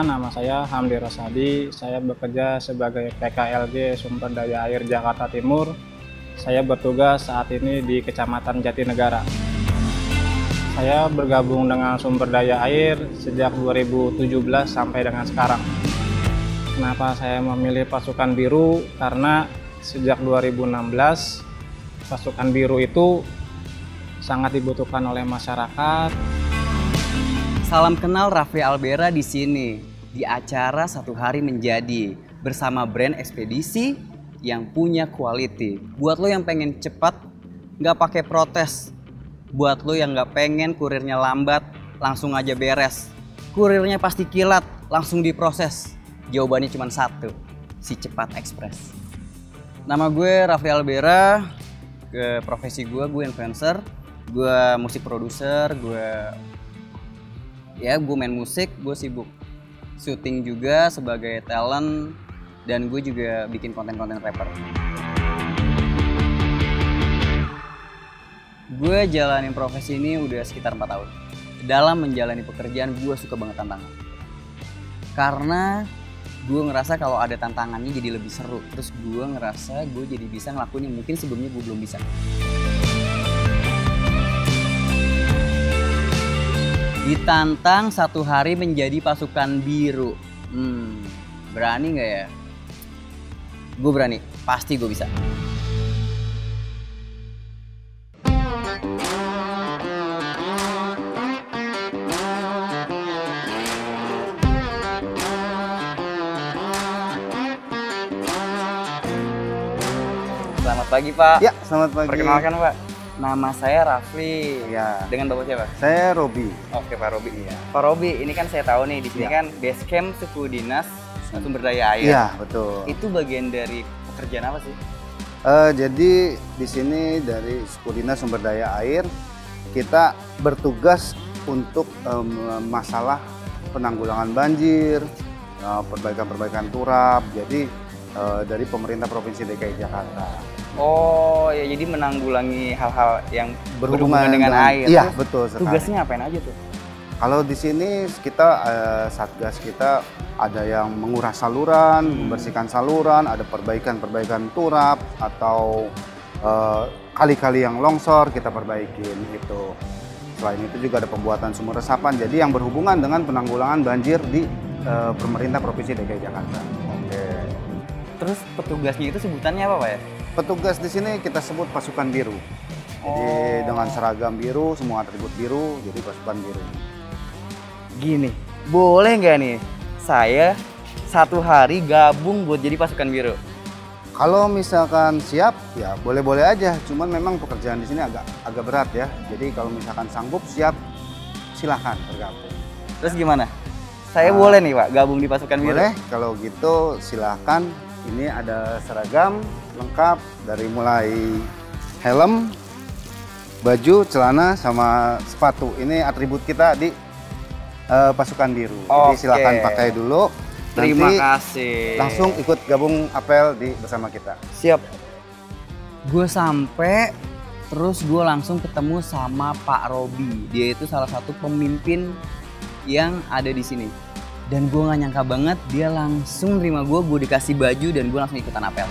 perkenalkan, nama saya Hamdi Rosadi. Saya bekerja sebagai PKLG Sumber Daya Air Jakarta Timur. Saya bertugas saat ini di Kecamatan Jatinegara. Saya bergabung dengan Sumber Daya Air sejak 2017 sampai dengan sekarang. Kenapa saya memilih pasukan biru? Karena sejak 2016, pasukan biru itu sangat dibutuhkan oleh masyarakat. Salam kenal Rafli Albera di sini, di acara Satu Hari Menjadi, bersama brand ekspedisi yang punya quality. Buat lo yang pengen cepat, nggak pakai protes. Buat lo yang nggak pengen kurirnya lambat, langsung aja beres. Kurirnya pasti kilat, langsung diproses. Jawabannya cuma satu, SiCepat Ekspres. Nama gue Rafli Albera, profesi gue influencer, gue musik produser, gue main musik, gue sibuk syuting juga sebagai talent, dan gue juga bikin konten-konten rapper. Gue jalanin profesi ini udah sekitar 4 tahun. Dalam menjalani pekerjaan, gue suka banget tantangan. Karena gue ngerasa kalau ada tantangannya jadi lebih seru. Terus gue ngerasa gue jadi bisa ngelakuin yang mungkin sebelumnya gue belum bisa. Ditantang satu hari menjadi pasukan biru. Berani nggak ya? Gue berani, pasti gue bisa. Selamat pagi, Pak. Ya, selamat pagi. Perkenalkan, Pak. Nama saya Rafli. Ya. Dengan bapak siapa? Saya Robi. Oke, Pak Robi. Ya. Pak Robi, ini kan saya tahu nih di sini kan base camp suku dinas sumber daya air. Iya, betul. Itu bagian dari pekerjaan apa sih? Jadi di sini dari suku dinas sumber daya air kita bertugas untuk masalah penanggulangan banjir, perbaikan-perbaikan turap. Jadi dari pemerintah provinsi DKI Jakarta. Oh ya, jadi menanggulangi hal-hal yang berhubungan dengan air. Iya, betul sekali. Tugasnya apain aja tuh? Kalau di sini kita satgas kita ada yang menguras saluran, membersihkan saluran, ada perbaikan-perbaikan turap atau kali-kali yang longsor kita perbaikin gitu. Selain itu juga ada pembuatan sumur resapan. Jadi yang berhubungan dengan penanggulangan banjir di pemerintah provinsi DKI Jakarta. Oke. Terus petugasnya itu sebutannya apa, Pak ya? Petugas di sini kita sebut pasukan biru. Jadi dengan seragam biru, semua atribut biru, jadi pasukan biru. Gini, boleh nggak nih saya satu hari gabung buat jadi pasukan biru? Kalau misalkan siap, ya boleh-boleh aja. Cuman memang pekerjaan di sini agak berat ya. Jadi kalau misalkan sanggup, siap, silahkan bergabung. Terus gimana? Saya boleh nih, Pak, gabung di pasukan biru? Boleh, kalau gitu silahkan. Ini ada seragam lengkap dari mulai helm, baju, celana, sama sepatu. Ini atribut kita di pasukan biru. Oke. Jadi silakan pakai dulu. Terima kasih. Langsung ikut gabung apel bersama kita. Siap. Gue sampai, terus gue langsung ketemu sama Pak Robi. Dia itu salah satu pemimpin yang ada di sini. Dan gue gak nyangka banget, dia langsung nerima gue dikasih baju dan gue langsung ikutan apel.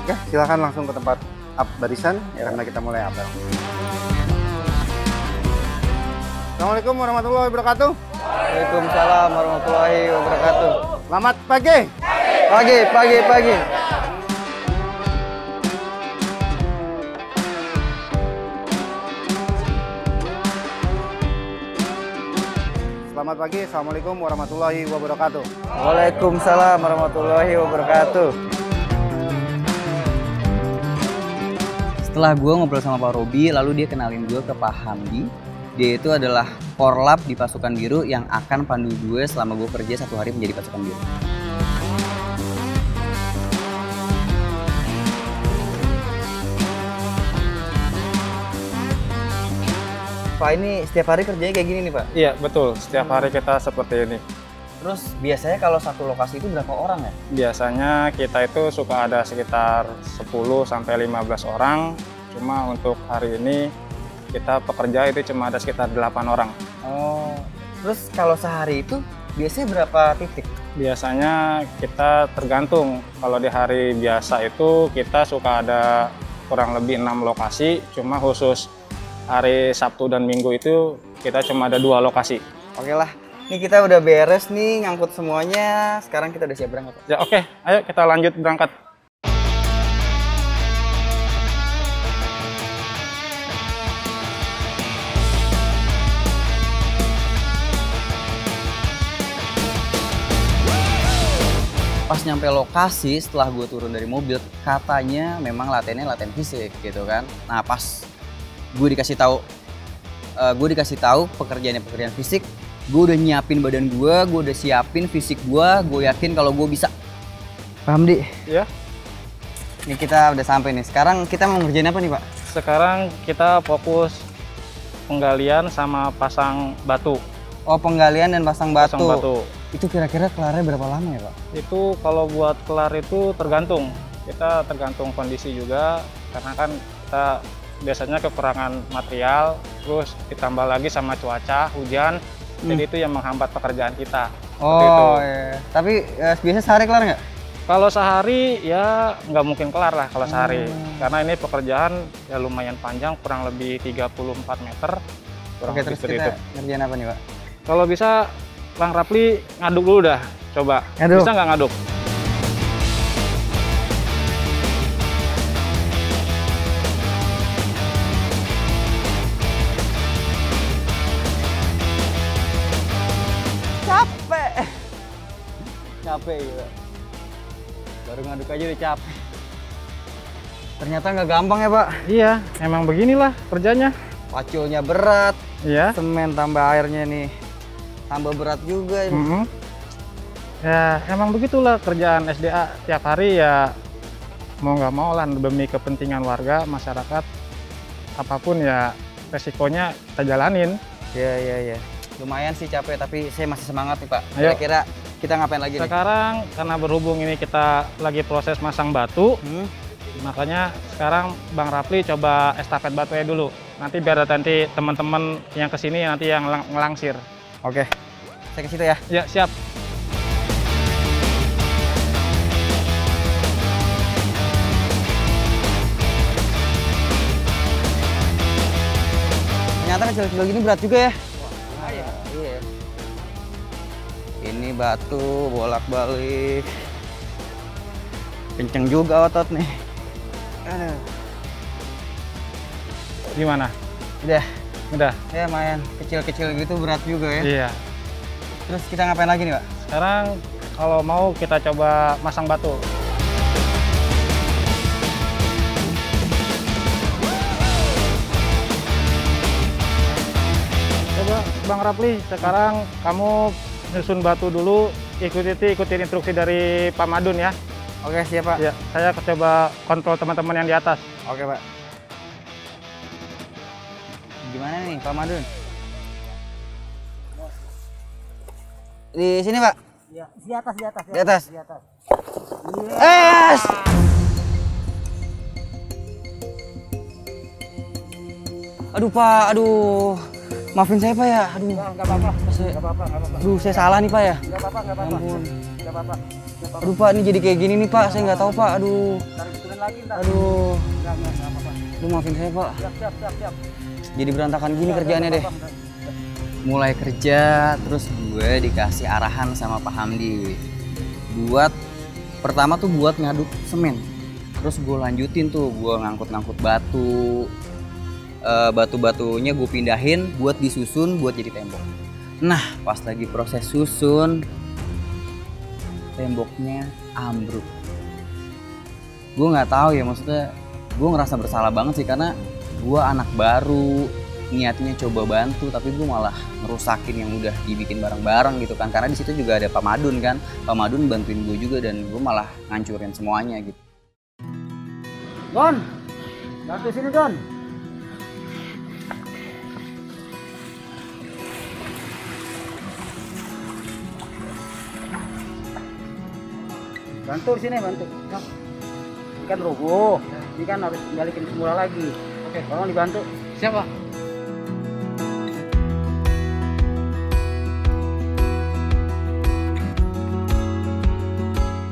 Oke, silahkan langsung ke tempat barisan karena kita mulai apel. Assalamualaikum warahmatullahi wabarakatuh. Waalaikumsalam warahmatullahi wabarakatuh. Selamat pagi. Pagi. Selamat pagi, assalamualaikum warahmatullahi wabarakatuh. Waalaikumsalam warahmatullahi wabarakatuh. Setelah gue ngobrol sama Pak Robi, lalu dia kenalin gue ke Pak Hamdi. Dia itu adalah korlap di pasukan biru yang akan pandu gue selama gue kerja satu hari menjadi pasukan biru. Pak, ini setiap hari kerjanya kayak gini nih, Pak? Iya, betul. Setiap hari kita seperti ini. Terus biasanya kalau satu lokasi itu berapa orang ya? Biasanya kita itu suka ada sekitar 10 sampai 15 orang. Cuma untuk hari ini Kita pekerja itu cuma ada sekitar 8 orang. Oh, terus kalau sehari itu biasanya berapa titik? Biasanya kita tergantung. Kalau di hari biasa itu kita suka ada kurang lebih 6 lokasi. Cuma khusus hari Sabtu dan Minggu itu kita cuma ada 2 lokasi. Oke lah, ini kita udah beres nih ngangkut semuanya. Sekarang kita udah siap berangkat. Ya oke, ayo kita lanjut berangkat. Pas nyampe lokasi, setelah gue turun dari mobil, katanya memang latihan fisik gitu kan. Nah pas gue dikasih tahu pekerjaan fisik, gue udah nyiapin badan gue udah siapin fisik gue yakin kalau gue bisa. Pak Hamdi? Iya? Ini kita udah sampai nih, sekarang kita mau ngerjain apa nih Pak? Sekarang kita fokus penggalian sama pasang batu. Oh, penggalian dan pasang batu. Pasang batu. Itu kira-kira kelarnya berapa lama ya Pak? Itu kalau buat kelar itu tergantung. Kita tergantung kondisi juga, karena kan kita biasanya kekurangan material, terus ditambah lagi sama cuaca, hujan, jadi itu yang menghambat pekerjaan kita. Oh itu. Iya. Tapi biasanya sehari kelar nggak? Kalau sehari ya nggak mungkin kelar lah kalau sehari. Karena ini pekerjaan ya lumayan panjang, kurang lebih 34 meter. Oke, terus kita ngerjain apa nih Pak? Kalau bisa Bang Rafli ngaduk dulu dah, coba. Aduh. Bisa nggak ngaduk? Capek gitu. Baru ngaduk aja udah capek. Ternyata nggak gampang ya Pak? Iya, emang beginilah kerjanya. Paculnya berat, iya. Semen tambah airnya nih. Tambah berat juga ya. Ya emang begitulah kerjaan SDA tiap hari ya, mau nggak mau lah demi kepentingan warga masyarakat, apapun ya resikonya kita jalanin. Ya lumayan sih capek, tapi saya masih semangat nih Pak. Kira-kira kita ngapain lagi sekarang nih? Karena berhubung ini kita lagi proses masang batu, makanya sekarang Bang Rafli coba estafet batunya dulu, nanti biar nanti teman-teman yang kesini nanti yang ngelangsir. Oke, saya ke situ ya. Ya, siap. Ternyata kecil-kecil gini berat juga ya. Wah, iya. Ini batu bolak-balik. Kenceng juga otot nih. Gimana? Udah. Ya, lumayan kecil-kecil gitu berat juga ya. Iya. Terus kita ngapain lagi nih, Pak? Sekarang kalau mau kita coba masang batu. Coba Bang Rafli, sekarang kamu nyusun batu dulu, ikutin instruksi dari Pak Madun ya. Oke, siap Pak. Ya, saya coba kontrol teman-teman yang di atas. Oke, Pak. Gimana nih Pak Madun? Di sini Pak? Ya, di atas. Yes! Aduh Pak, aduh. Maafin saya Pak ya. Aduh. Enggak apa-apa. Aduh, saya salah nih Pak ya. Enggak apa-apa. Aduh Pak, ini jadi kayak gini nih Pak. Saya nggak tahu Pak. Aduh. Aduh. Enggak apa-apa. Aduh, maafin saya Pak. Siap. Jadi berantakan gini kerjaannya deh. Mulai kerja, terus gue dikasih arahan sama Pak Hamdi. Pertama tuh buat ngaduk semen. Terus gue lanjutin tuh, gue ngangkut-ngangkut batu. Batu-batunya gue pindahin buat disusun, buat jadi tembok. Nah, pas lagi proses susun, temboknya ambruk. Gue nggak tahu ya, maksudnya gue ngerasa bersalah banget sih, karena gue anak baru, niatnya coba bantu, tapi gue malah ngerusakin yang udah dibikin bareng-bareng gitu kan. Karena di situ juga ada Pak Madun kan. Pak Madun bantuin gue juga dan gue malah ngancurin semuanya gitu. Don, bantu sini Don. Bantu sini, bantu. Ini kan roboh, ini kan harus balikin semula lagi. Oke, tolong dibantu. Siapa?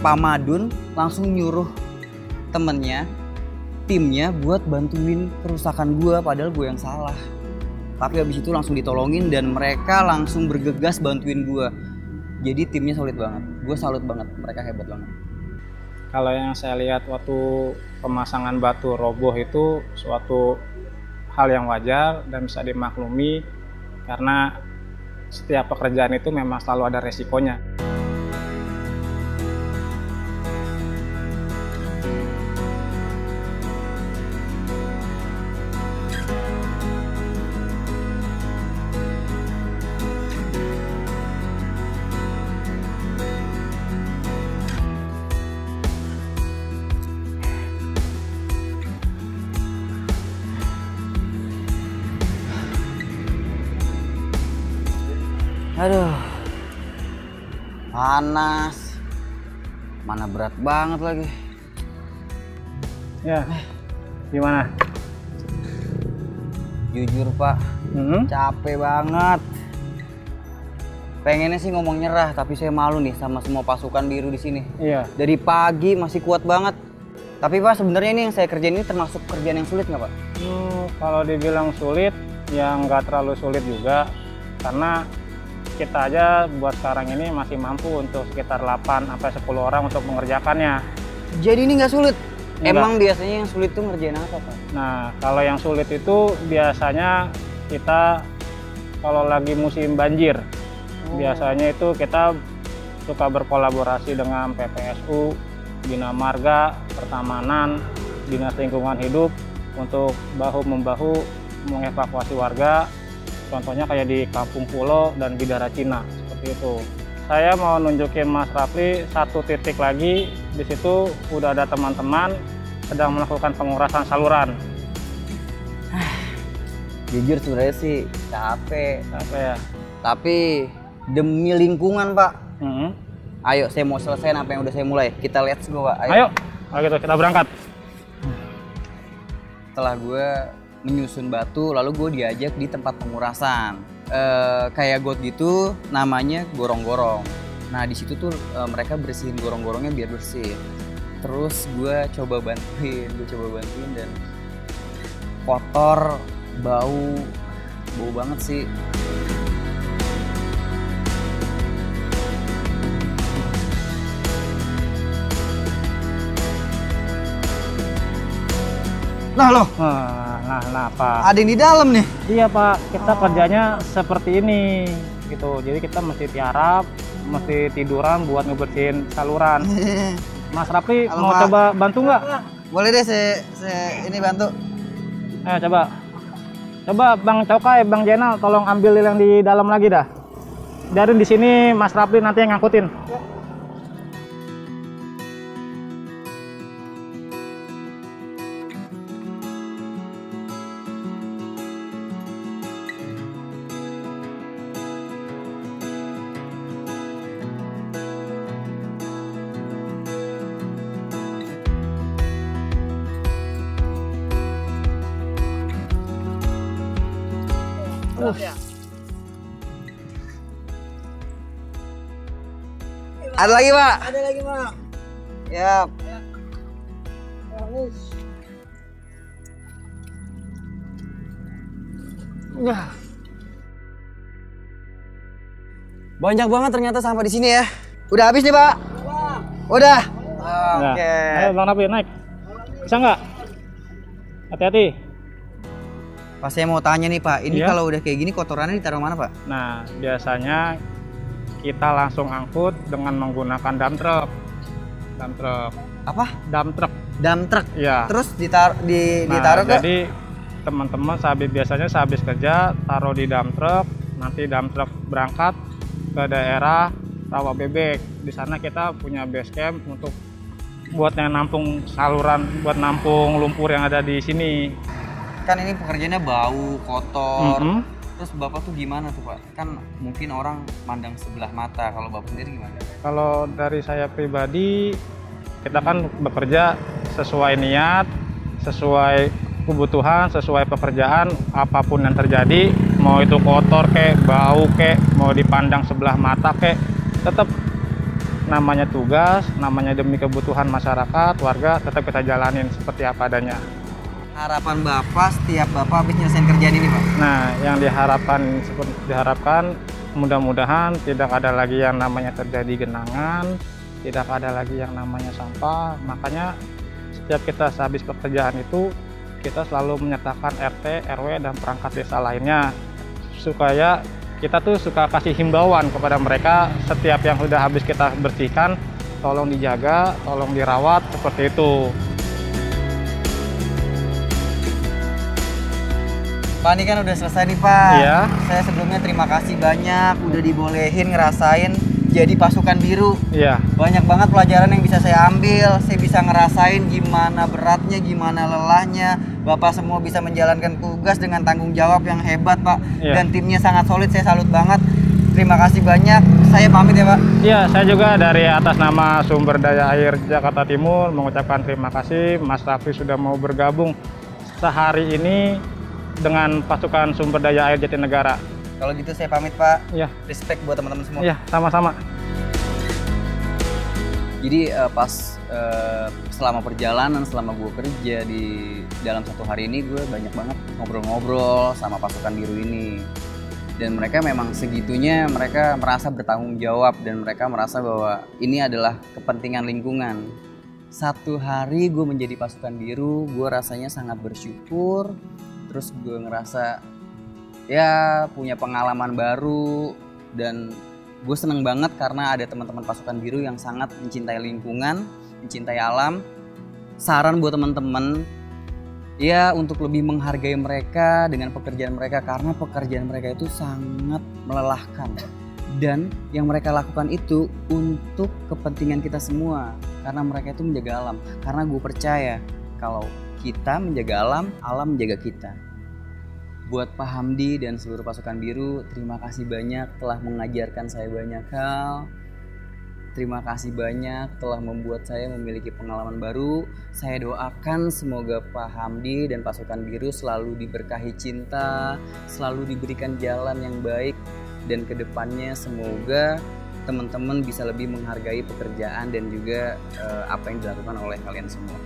Pak Madun langsung nyuruh temennya, timnya buat bantuin kerusakan gua, padahal gua yang salah. Tapi habis itu langsung ditolongin dan mereka langsung bergegas bantuin gua. Jadi timnya solid banget. Gua salut banget, mereka hebat banget. Kalau yang saya lihat waktu pemasangan batu roboh itu suatu hal yang wajar dan bisa dimaklumi karena setiap pekerjaan itu memang selalu ada resikonya. Aduh, panas, mana berat banget lagi. Ya, gimana? Jujur Pak, capek banget. Pengennya sih ngomong nyerah, tapi saya malu nih sama semua pasukan biru di sini. Iya. Dari pagi masih kuat banget. Tapi Pak, sebenarnya ini yang saya kerjain ini termasuk kerjaan yang sulit nggak Pak? Kalau dibilang sulit, ya nggak terlalu sulit juga, karena kita aja buat sekarang ini masih mampu untuk sekitar 8-10 orang untuk mengerjakannya. Jadi ini nggak sulit? Enggak. Emang biasanya yang sulit itu ngerjain apa Pak? Nah, kalau yang sulit itu biasanya kita kalau lagi musim banjir. Biasanya itu kita suka berkolaborasi dengan PPSU, Bina Marga, Pertamanan, Dinas Lingkungan Hidup untuk bahu-membahu mengevakuasi warga. Contohnya kayak di Kampung Pulau dan Bidara Cina, seperti itu. Saya mau nunjukin Mas Rafli satu titik lagi, di situ udah ada teman-teman sedang melakukan pengurasan saluran. Jujur sebenarnya sih capek ya. Tapi demi lingkungan Pak. Ayo saya mau selesaiin apa yang udah saya mulai. Kita let's go Pak. Ayo. Kalau gitu kita berangkat. Setelah gue menyusun batu, lalu gue diajak di tempat pengurasan kayak got gitu, namanya Gorong-Gorong. Nah di situ tuh mereka bersihin gorong-gorongnya biar bersih. Terus gue coba bantuin, dan kotor, bau banget sih. Nah loh. Nah Pak. Ada yang di dalam nih? Iya Pak, kita kerjanya seperti ini gitu. Jadi kita mesti tiarap, mesti tiduran buat ngebersihin saluran. Mas Rafli mau Pak, coba bantu nggak? Boleh deh, saya ini bantu. Ayo coba. Coba Bang Cokai, Bang Jenal tolong ambil yang di dalam lagi dah. Biarin di sini Mas Rafli nanti yang ngangkutin. Ya. Ada lagi Pak? Ada lagi Pak. Yap. Ya. Bagus. Banyak banget ternyata sampah di sini ya. Udah habis nih Pak? Udah. Oke. Ayo Bang Rafli naik. Bisa nggak? Hati-hati. Pas saya mau tanya nih Pak, ini kalau udah kayak gini kotorannya ditaruh mana Pak? Nah, biasanya kita langsung angkut dengan menggunakan dump truck. Dump truck. Apa? Dump truck. Dump truck? Iya. Terus ditaruh ke? Jadi teman-teman biasanya sehabis kerja taruh di dump truck, nanti dump truck berangkat ke daerah Rawa Bebek. Di sana kita punya base camp untuk buat nampung saluran, buat nampung lumpur yang ada di sini. Kan ini pekerjaannya bau, kotor, terus Bapak tuh gimana tuh Pak? Kan mungkin orang mandang sebelah mata, kalau Bapak sendiri gimana? Kalau dari saya pribadi, kita kan bekerja sesuai niat, sesuai kebutuhan, sesuai pekerjaan, apapun yang terjadi, mau itu kotor kek, bau kek, mau dipandang sebelah mata kek, tetap namanya tugas, namanya demi kebutuhan masyarakat, warga, tetap kita jalanin seperti apa adanya. Harapan Bapak setiap Bapak habis nyelesain kerjaan ini, Pak? Nah, yang diharapkan mudah-mudahan tidak ada lagi yang namanya terjadi genangan, tidak ada lagi yang namanya sampah. Makanya setiap kita sehabis pekerjaan itu, kita selalu menyertakan RT, RW, dan perangkat desa lainnya. Supaya kita tuh suka kasih himbauan kepada mereka, setiap yang sudah habis kita bersihkan, tolong dijaga, tolong dirawat, seperti itu. Pak, ini kan udah selesai nih, Pak. Iya. Saya sebelumnya terima kasih banyak, udah dibolehin ngerasain jadi pasukan biru. Iya. Banyak banget pelajaran yang bisa saya ambil, saya bisa ngerasain gimana beratnya, gimana lelahnya. Bapak semua bisa menjalankan tugas dengan tanggung jawab yang hebat, Pak. Iya. Dan timnya sangat solid, saya salut banget. Terima kasih banyak, saya pamit ya, Pak. Iya, saya juga dari atas nama Sumber Daya Air Jakarta Timur mengucapkan terima kasih Mas Rafli sudah mau bergabung sehari ini dengan pasukan Sumber Daya Air Jatinegara. Kalau gitu saya pamit, Pak. Ya. Respect buat teman-teman semua. Iya, sama-sama. Jadi selama perjalanan, selama gue kerja di dalam satu hari ini, gue banyak banget ngobrol-ngobrol sama pasukan biru ini. Dan mereka memang segitunya, mereka merasa bertanggung jawab dan mereka merasa bahwa ini adalah kepentingan lingkungan. Satu hari gue menjadi pasukan biru, gue rasanya sangat bersyukur. Terus gue ngerasa ya punya pengalaman baru dan gue seneng banget karena ada teman-teman pasukan biru yang sangat mencintai lingkungan, mencintai alam. Saran buat teman-teman ya untuk lebih menghargai mereka dengan pekerjaan mereka karena pekerjaan mereka itu sangat melelahkan. Dan yang mereka lakukan itu untuk kepentingan kita semua karena mereka itu menjaga alam. Karena gue percaya kalau kita menjaga alam, alam menjaga kita. Buat Pak Hamdi dan seluruh pasukan biru, terima kasih banyak telah mengajarkan saya banyak hal. Terima kasih banyak telah membuat saya memiliki pengalaman baru. Saya doakan semoga Pak Hamdi dan pasukan biru selalu diberkahi cinta, selalu diberikan jalan yang baik. Dan kedepannya semoga teman-teman bisa lebih menghargai pekerjaan dan juga apa yang dilakukan oleh kalian semua.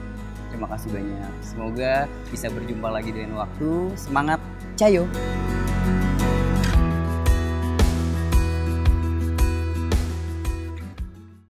Terima kasih banyak. Semoga bisa berjumpa lagi dengan waktu. Semangat, cayo!